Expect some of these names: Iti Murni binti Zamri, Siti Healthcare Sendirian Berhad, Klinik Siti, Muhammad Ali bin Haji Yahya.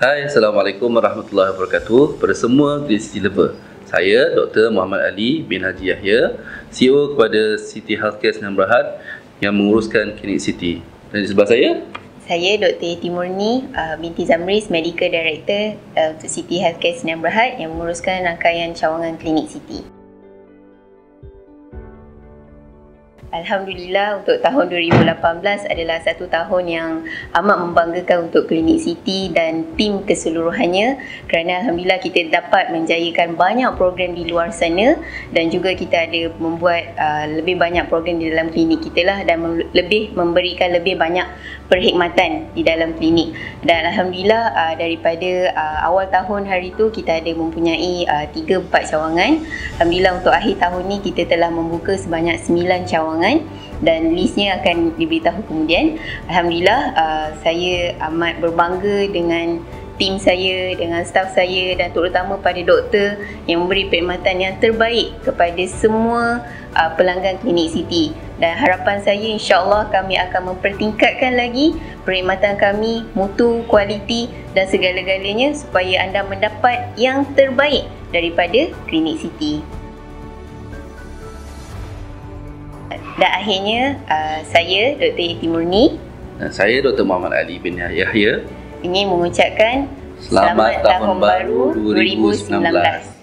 Hai, Assalamualaikum warahmatullahi wabarakatuh. Pada semua Klinik Siti Lover, saya Dr. Muhammad Ali bin Haji Yahya, CEO kepada Siti Healthcare Sendirian Berhad yang menguruskan Klinik Siti. Dan di sebelah saya Dr. Iti Murni binti Zamri, Medical Director untuk Siti Healthcare Sendirian Berhad yang menguruskan rangkaian cawangan Klinik Siti. Alhamdulillah, untuk tahun 2018 adalah satu tahun yang amat membanggakan untuk Klinik Siti dan tim keseluruhannya, kerana Alhamdulillah kita dapat menjayakan banyak program di luar sana dan juga kita ada membuat lebih banyak program di dalam klinik kita lah, dan memberikan lebih banyak perkhidmatan di dalam klinik. Dan Alhamdulillah daripada awal tahun hari tu kita ada mempunyai 3-4 cawangan. Alhamdulillah untuk akhir tahun ni kita telah membuka sebanyak 9 cawangan, dan listnya akan diberitahu kemudian. Alhamdulillah saya amat berbangga dengan tim saya, dengan staf saya, dan terutama pada doktor yang memberi perkhidmatan yang terbaik kepada semua pelanggan Klinik Siti. Dan harapan saya, insya-Allah kami akan mempertingkatkan lagi perkhidmatan kami, mutu, kualiti dan segala-galanya supaya anda mendapat yang terbaik daripada Klinik Siti. Dan akhirnya saya Dr. Iti Murni dan saya Dr. Muhammad Ali bin Yahya ingin mengucapkan selamat tahun baru 2019.